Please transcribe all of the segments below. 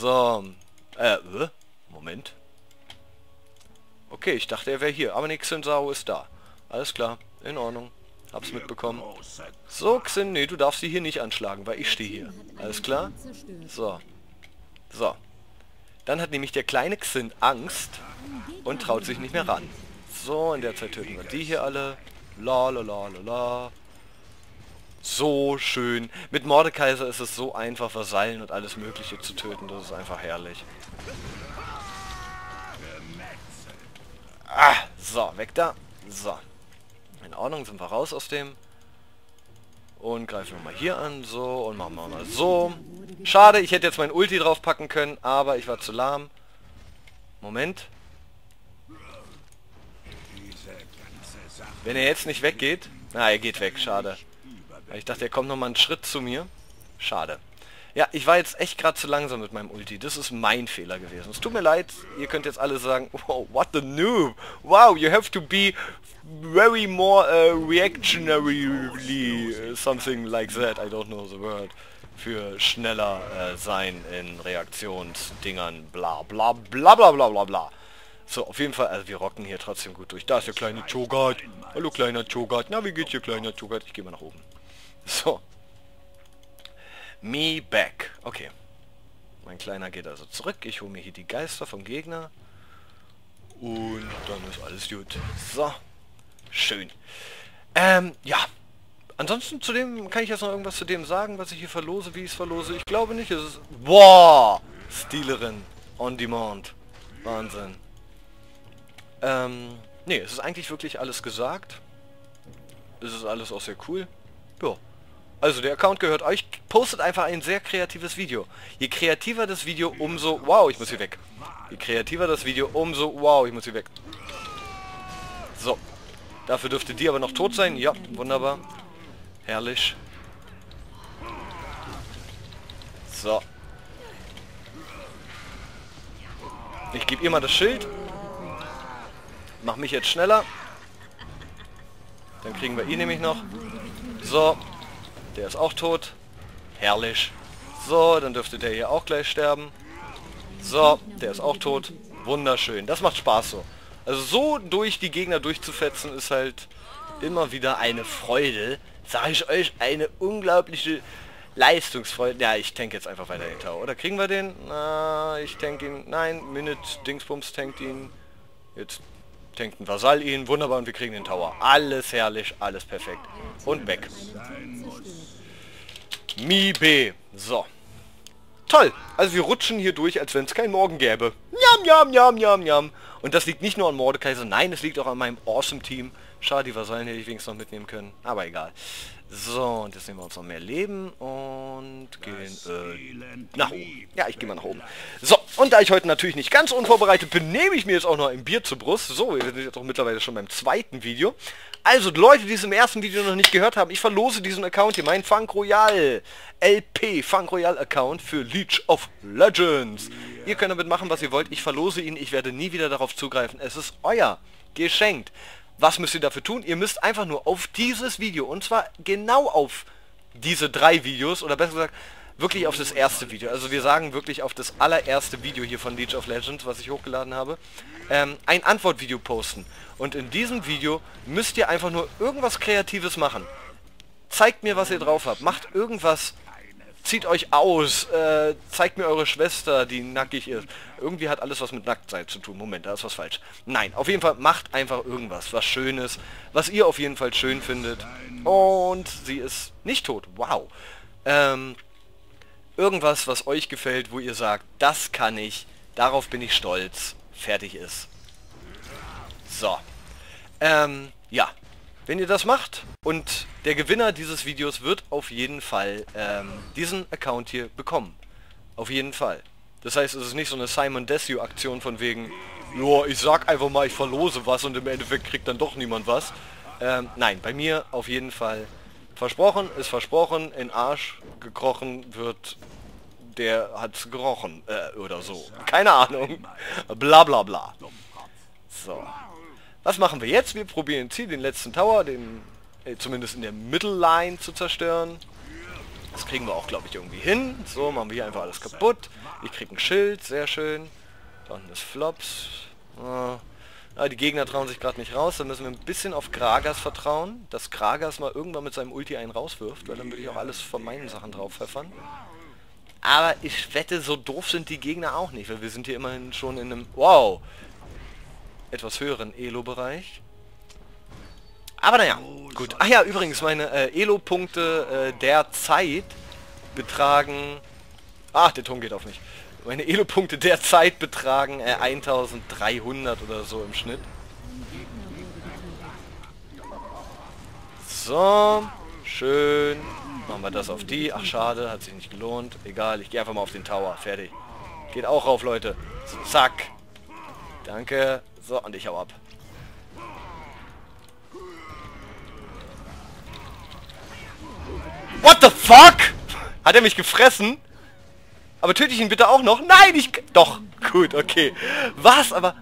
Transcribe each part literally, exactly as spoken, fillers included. So. Äh, Moment. Okay, ich dachte, er wäre hier. Aber nee, Xin Zhao ist da. Alles klar, in Ordnung. Hab's mitbekommen. So, Xin, nee, du darfst sie hier nicht anschlagen, weil ich stehe hier. Alles klar? So. So. Dann hat nämlich der kleine Xin Angst und traut sich nicht mehr ran. So, in der Zeit töten wir die hier alle. La la la la la. So schön. Mit Mordekaiser ist es so einfach, Vasallen und alles Mögliche zu töten. Das ist einfach herrlich. Ah, so, weg da. So. In Ordnung, sind wir raus aus dem. Und greifen wir mal hier an. So, und machen wir mal so. Schade, ich hätte jetzt mein Ulti draufpacken können, aber ich war zu lahm. Moment. Wenn er jetzt nicht weggeht... Na, er geht weg, schade. Ich dachte, er kommt nochmal einen Schritt zu mir. Schade. Ja, ich war jetzt echt gerade zu langsam mit meinem Ulti. Das ist mein Fehler gewesen. Es tut mir leid, ihr könnt jetzt alle sagen, wow, what the noob. Wow, you have to be very more uh, reactionarily something like that. I don't know the word. Für schneller äh, sein in Reaktionsdingern. Bla bla bla bla bla bla bla. So, auf jeden Fall, also wir rocken hier trotzdem gut durch. Da ist der kleine Cho'Gath. Hallo kleiner Cho'Gath. Na, wie geht's hier kleiner Cho'Gath? Ich gehe mal nach oben. So. Me back. Okay. Mein Kleiner geht also zurück. Ich hole mir hier die Geister vom Gegner. Und dann ist alles gut. So. Schön. Ähm, ja. Ansonsten zu dem, kann ich jetzt noch irgendwas zu dem sagen, was ich hier verlose, wie ich es verlose? Ich glaube nicht. Es ist... Boah! Stealerin. On demand. Wahnsinn. Ähm, nee, es ist eigentlich wirklich alles gesagt. Es ist alles auch sehr cool. Ja. Also der Account gehört euch, postet einfach ein sehr kreatives Video. Je kreativer das Video, umso... Wow, ich muss hier weg. Je kreativer das Video, umso... Wow, ich muss hier weg. So. Dafür dürfte die aber noch tot sein. Ja, wunderbar. Herrlich. So. Ich gebe ihr mal das Schild. Mach mich jetzt schneller. Dann kriegen wir ihn nämlich noch. So. Der ist auch tot. Herrlich. So, dann dürfte der hier auch gleich sterben. So, der ist auch tot. Wunderschön. Das macht Spaß so. Also so durch die Gegner durchzufetzen ist halt immer wieder eine Freude. Sag ich euch, eine unglaubliche Leistungsfreude. Ja, ich tank jetzt einfach weiter den Tower. Oder kriegen wir den? Na, ich tank ihn. Nein, Minute Dingsbums tankt ihn. Jetzt tankt ein Vasall ihn. Wunderbar, und wir kriegen den Tower. Alles herrlich, alles perfekt. Und weg. Mi B. So. Toll. Also wir rutschen hier durch, als wenn es keinen Morgen gäbe. Njam, njam, njam, njam, njam. Und das liegt nicht nur an Mordekaiser. Nein, es liegt auch an meinem awesome Team. Schade, die Vasallen hätte ich wenigstens noch mitnehmen können. Aber egal. So, und jetzt nehmen wir uns noch mehr Leben und gehen äh, nach oben. Ja, ich gehe mal nach oben. So, und da ich heute natürlich nicht ganz unvorbereitet bin, nehme ich mir jetzt auch noch ein Bier zur Brust. So, wir sind jetzt auch mittlerweile schon beim zweiten Video. Also, Leute, die es im ersten Video noch nicht gehört haben, ich verlose diesen Account hier, meinen PhunkRoyal L P, PhunkRoyal Account für League of Legends. Ihr könnt damit machen, was ihr wollt. Ich verlose ihn, ich werde nie wieder darauf zugreifen. Es ist euer geschenkt. Was müsst ihr dafür tun? Ihr müsst einfach nur auf dieses Video, und zwar genau auf diese drei Videos, oder besser gesagt, wirklich auf das erste Video. Also wir sagen wirklich auf das allererste Video hier von League of Legends, was ich hochgeladen habe, ähm, ein Antwortvideo posten. Und in diesem Video müsst ihr einfach nur irgendwas Kreatives machen. Zeigt mir, was ihr drauf habt. Macht irgendwas... Zieht euch aus, äh, zeigt mir eure Schwester, die nackig ist. Irgendwie hat alles was mit Nacktsein zu tun. Moment, da ist was falsch. Nein, auf jeden Fall macht einfach irgendwas, was Schönes, was ihr auf jeden Fall schön findet. Und sie ist nicht tot. Wow. Ähm, irgendwas, was euch gefällt, wo ihr sagt, das kann ich, darauf bin ich stolz. Fertig ist. So. Ähm, ja. Wenn ihr das macht und der Gewinner dieses Videos wird auf jeden Fall ähm, diesen Account hier bekommen. Auf jeden Fall. Das heißt, es ist nicht so eine Simon Desue-Aktion von wegen, ja, ich sag einfach mal, ich verlose was und im Endeffekt kriegt dann doch niemand was. Ähm, nein, bei mir auf jeden Fall versprochen ist versprochen, in Arsch gekrochen wird, der hat's gerochen äh, oder so. Keine Ahnung. Bla bla bla. So. Was machen wir jetzt? Wir probieren hier den letzten Tower, den äh, zumindest in der Middle Line zu zerstören. Das kriegen wir auch, glaube ich, irgendwie hin. So, machen wir hier einfach alles kaputt. Wir kriegen ein Schild, sehr schön. Da unten ist Flops. Ah, die Gegner trauen sich gerade nicht raus. Da müssen wir ein bisschen auf Gragas vertrauen, dass Gragas mal irgendwann mit seinem Ulti einen rauswirft, weil dann würde ich auch alles von meinen Sachen drauf pfeffern. Aber ich wette, so doof sind die Gegner auch nicht, weil wir sind hier immerhin schon in einem, wow, etwas höheren Elo-Bereich. Aber naja, gut. Ach ja, übrigens, meine äh, Elo-Punkte äh, derzeit betragen... Ach, der Ton geht auf mich. Meine Elo-Punkte derzeit betragen äh, eintausenddreihundert oder so im Schnitt. So, schön. Machen wir das auf die. Ach, schade, hat sich nicht gelohnt. Egal, ich gehe einfach mal auf den Tower. Fertig. Geht auch rauf, Leute. So, zack. Danke. So, und ich hau ab. What the fuck? Hat er mich gefressen? Aber töte ich ihn bitte auch noch? Nein, ich... Doch, gut, okay. Was, aber...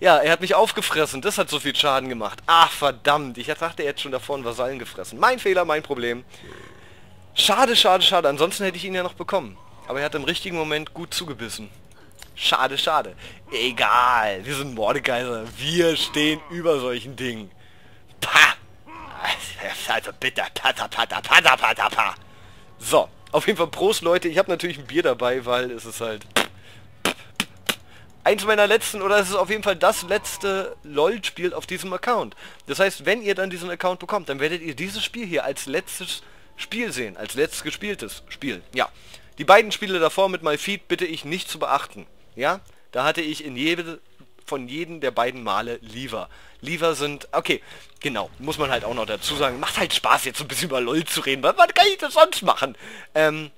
Ja, er hat mich aufgefressen. Das hat so viel Schaden gemacht. Ach, verdammt. Ich dachte, er hätte schon davor einen Vasallen gefressen. Mein Fehler, mein Problem. Schade, schade, schade. Ansonsten hätte ich ihn ja noch bekommen. Aber er hat im richtigen Moment gut zugebissen. Schade, schade. Egal. Wir sind Mordekaiser. Wir stehen über solchen Dingen. Pah. Also bitte. Pata, pata, pata, pata, pata. So. Auf jeden Fall Prost, Leute. Ich habe natürlich ein Bier dabei, weil es ist halt... eins meiner letzten, oder es ist auf jeden Fall das letzte LOL-Spiel auf diesem Account. Das heißt, wenn ihr dann diesen Account bekommt, dann werdet ihr dieses Spiel hier als letztes Spiel sehen, als letztes gespieltes Spiel. Ja, die beiden Spiele davor mit My Feed bitte ich nicht zu beachten. Ja, da hatte ich in jede, von jedem der beiden Male Lever. Lever sind, okay, genau, muss man halt auch noch dazu sagen. Macht halt Spaß, jetzt so ein bisschen über LOL zu reden, weil man kann ich das sonst machen. Ähm...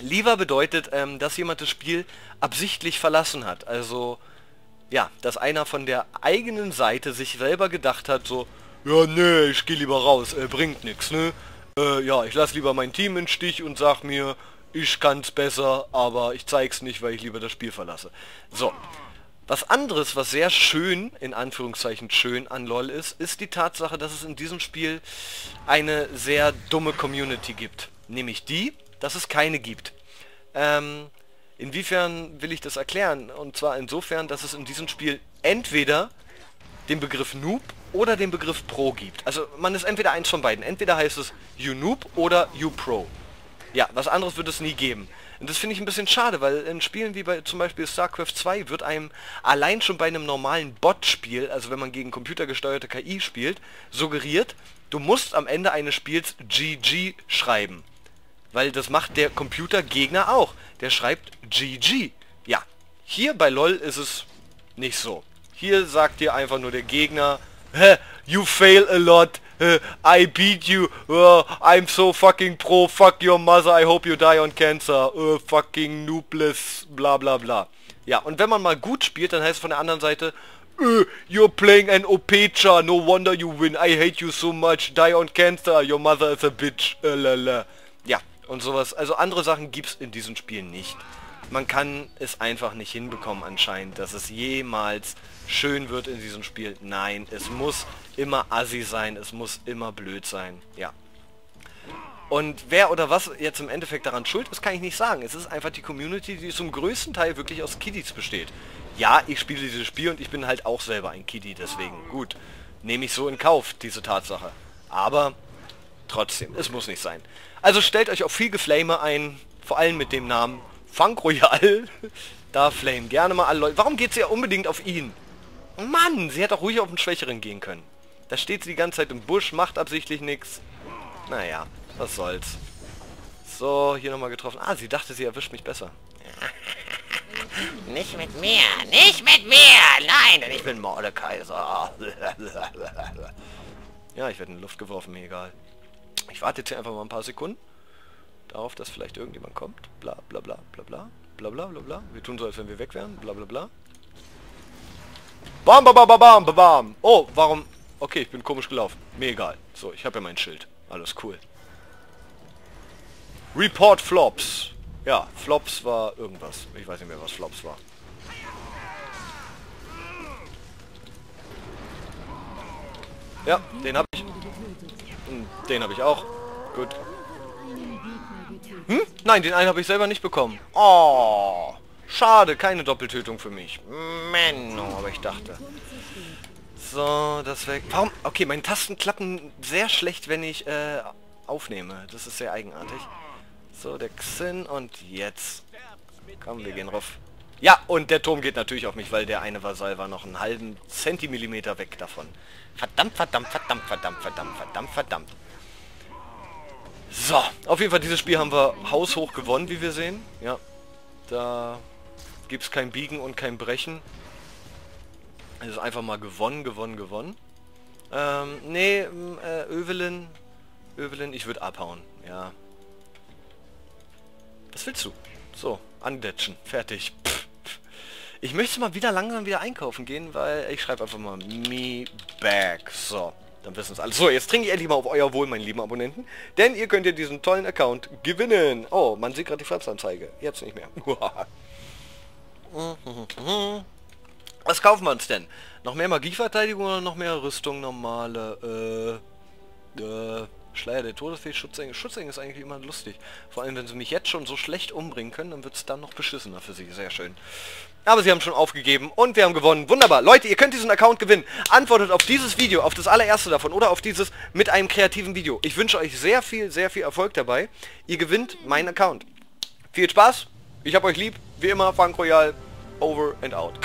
Lever bedeutet, ähm, dass jemand das Spiel absichtlich verlassen hat. Also, ja, dass einer von der eigenen Seite sich selber gedacht hat, so, ja, nee, ich gehe lieber raus, äh, bringt nichts, ne? Äh, ja, ich lasse lieber mein Team im Stich und sag mir, ich kann's besser, aber ich zeig's nicht, weil ich lieber das Spiel verlasse. So. Was anderes, was sehr schön, in Anführungszeichen schön, an LOL ist, ist die Tatsache, dass es in diesem Spiel eine sehr dumme Community gibt. Nämlich die... dass es keine gibt. Ähm, inwiefern will ich das erklären? Und zwar insofern, dass es in diesem Spiel entweder den Begriff Noob oder den Begriff Pro gibt. Also man ist entweder eins von beiden. Entweder heißt es You Noob oder You Pro. Ja, was anderes wird es nie geben. Und das finde ich ein bisschen schade, weil in Spielen wie bei zum Beispiel StarCraft zwei wird einem allein schon bei einem normalen Bot-Spiel, also wenn man gegen computergesteuerte K I spielt, suggeriert, du musst am Ende eines Spiels G G schreiben. Weil das macht der Computergegner auch. Der schreibt G G. Ja, hier bei LOL ist es nicht so. Hier sagt dir einfach nur der Gegner, you fail a lot, I beat you, I'm so fucking pro, fuck your mother, I hope you die on cancer, fucking noobless, bla bla bla. Ja, und wenn man mal gut spielt, dann heißt es von der anderen Seite, you're playing an O P-Char, no wonder you win, I hate you so much, die on cancer, your mother is a bitch, lalala. Ja. Und sowas. Also andere Sachen gibt es in diesem Spiel nicht. Man kann es einfach nicht hinbekommen anscheinend, dass es jemals schön wird in diesem Spiel. Nein, es muss immer assi sein, es muss immer blöd sein. Ja. Und wer oder was jetzt im Endeffekt daran schuld ist, kann ich nicht sagen. Es ist einfach die Community, die zum größten Teil wirklich aus Kiddies besteht. Ja, ich spiele dieses Spiel und ich bin halt auch selber ein Kiddie, deswegen. Gut, nehme ich so in Kauf, diese Tatsache. Aber... trotzdem, es muss nicht sein. Also stellt euch auf viel Geflame ein, vor allem mit dem Namen PhunkRoyal. Da flame gerne mal alle Leute. Warum geht sie ja unbedingt auf ihn? Mann, sie hätte auch ruhig auf den Schwächeren gehen können. Da steht sie die ganze Zeit im Busch, macht absichtlich nichts. Naja, was soll's. So, hier nochmal getroffen. Ah, sie dachte, sie erwischt mich besser. Nicht mit mir, nicht mit mir! Nein, denn ich bin Mordekaiser. Ja, ich werde in die Luft geworfen, mir egal. Ich warte jetzt hier einfach mal ein paar Sekunden darauf, dass vielleicht irgendjemand kommt. Bla bla bla bla bla bla bla bla bla. Wir tun so, als wenn wir weg wären. Bla bla bla. Bam bam bam bam bam bam. Oh, warum? Okay, ich bin komisch gelaufen. Mir egal. So, ich habe ja mein Schild. Alles cool. Report Flops. Ja, Flops war irgendwas. Ich weiß nicht mehr, was Flops war. Ja, den habe ich. Den habe ich auch. Gut. Hm? Nein, den einen habe ich selber nicht bekommen. Oh, schade, keine Doppeltötung für mich. Menno, aber ich dachte. So, das weg. Warum? Okay, meine Tasten klappen sehr schlecht, wenn ich äh, aufnehme. Das ist sehr eigenartig. So, der Xin und jetzt. Komm, wir gehen rauf. Ja, und der Turm geht natürlich auf mich, weil der eine Vasall war noch einen halben Zentimeter weg davon. Verdammt, verdammt, verdammt, verdammt, verdammt, verdammt, verdammt. So, auf jeden Fall, dieses Spiel haben wir haushoch gewonnen, wie wir sehen. Ja, da gibt es kein Biegen und kein Brechen. Es ist einfach mal gewonnen, gewonnen, gewonnen. Ähm, nee, äh, Evelynn. Evelynn, ich würde abhauen, ja. Was willst du? So, andetschen, fertig. Pff, pff. Ich möchte mal wieder langsam wieder einkaufen gehen, weil ich schreibe einfach mal me back. So, dann wissen es alle. So, jetzt trinke ich endlich mal auf euer Wohl, meine lieben Abonnenten, denn ihr könnt ja diesen tollen Account gewinnen. Oh, man sieht gerade die Pflanzanzeige. Jetzt nicht mehr. Was kaufen wir uns denn? Noch mehr Magieverteidigung oder noch mehr Rüstung? Normale, äh, äh... Schleier der Todesfee, Schutzengel. Schutzengel ist eigentlich immer lustig. Vor allem, wenn sie mich jetzt schon so schlecht umbringen können, dann wird es dann noch beschissener für sie. Sehr schön. Aber sie haben schon aufgegeben und wir haben gewonnen. Wunderbar. Leute, ihr könnt diesen Account gewinnen. Antwortet auf dieses Video, auf das allererste davon oder auf dieses mit einem kreativen Video. Ich wünsche euch sehr viel, sehr viel Erfolg dabei. Ihr gewinnt meinen Account. Viel Spaß. Ich hab euch lieb. Wie immer, PhunkRoyal. Over and out.